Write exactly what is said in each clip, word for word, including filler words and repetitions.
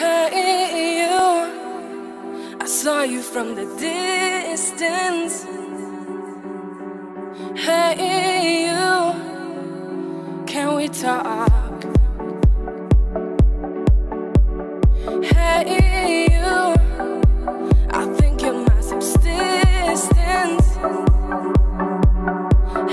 hurt you. I saw you from the distance. Hurt you. Can we talk? Hurt you. I think you're my subsistence.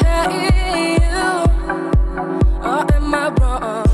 Hurt you. Or am I wrong?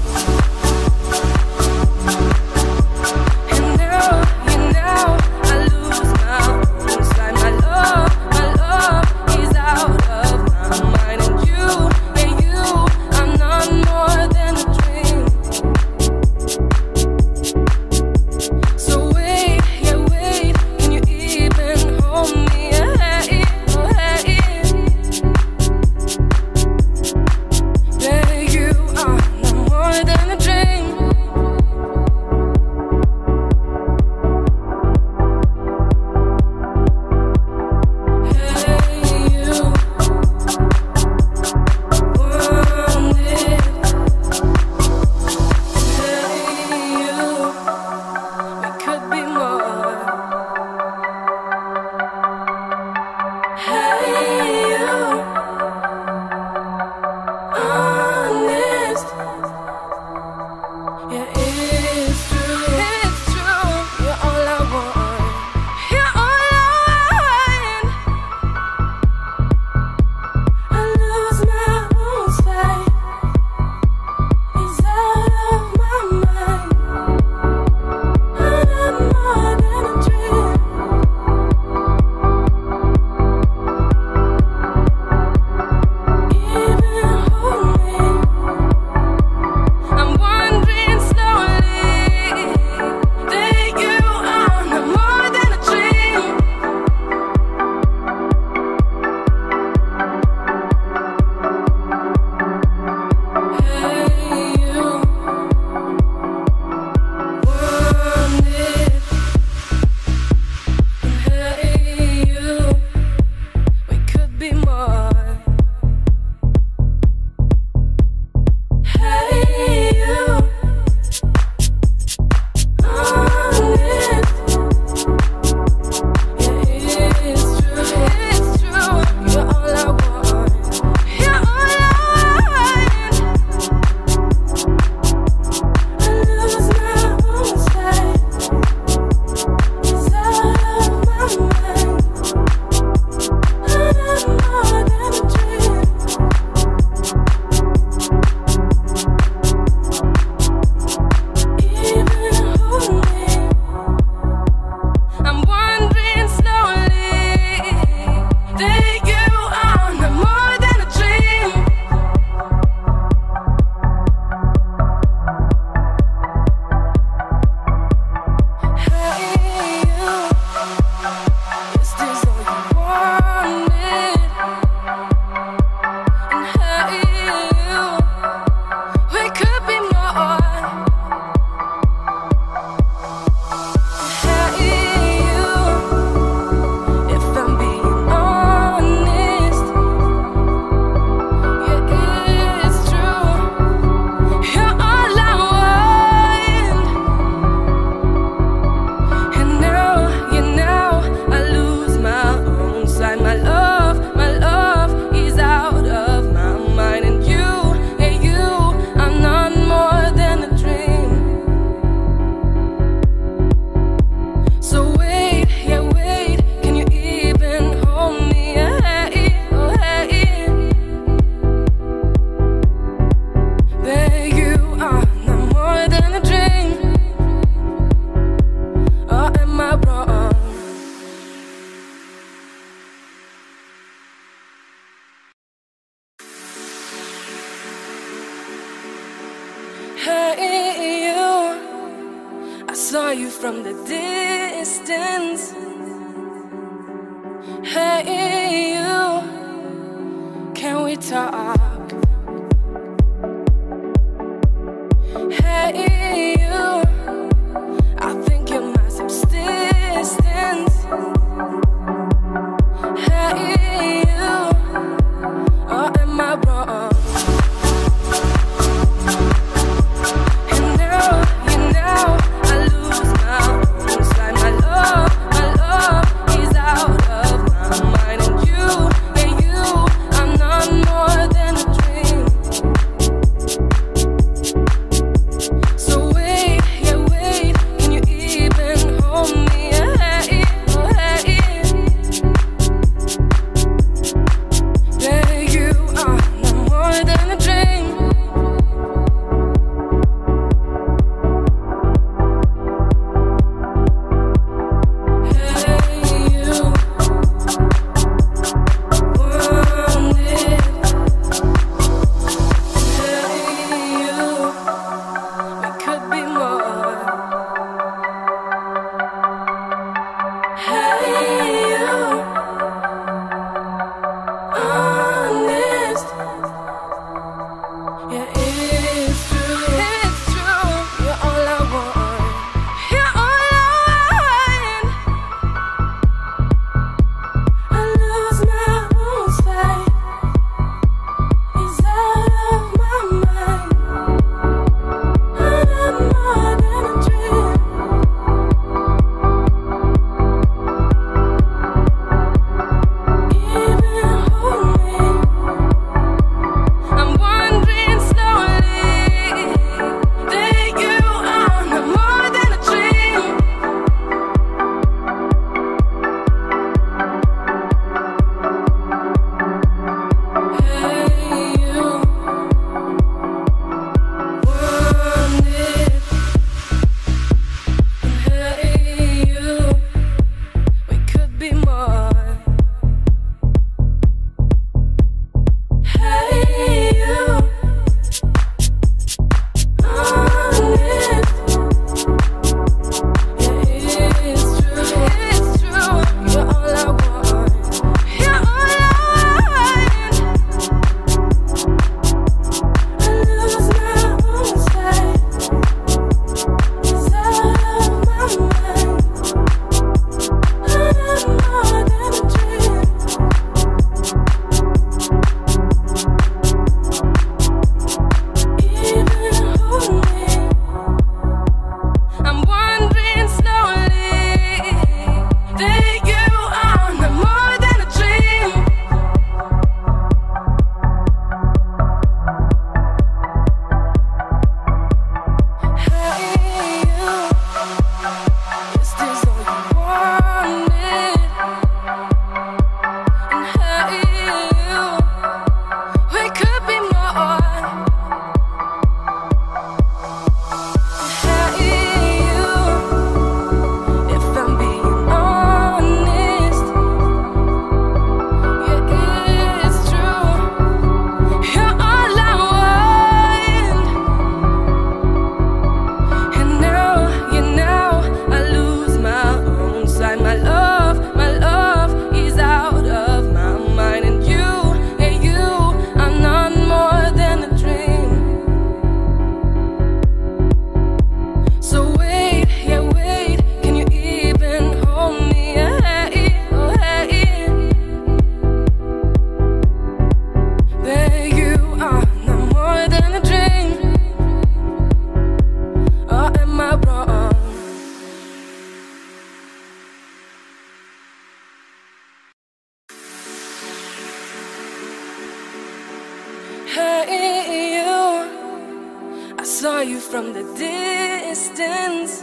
saw you from the distance.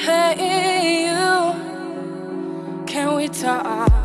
Hey, you, can we talk?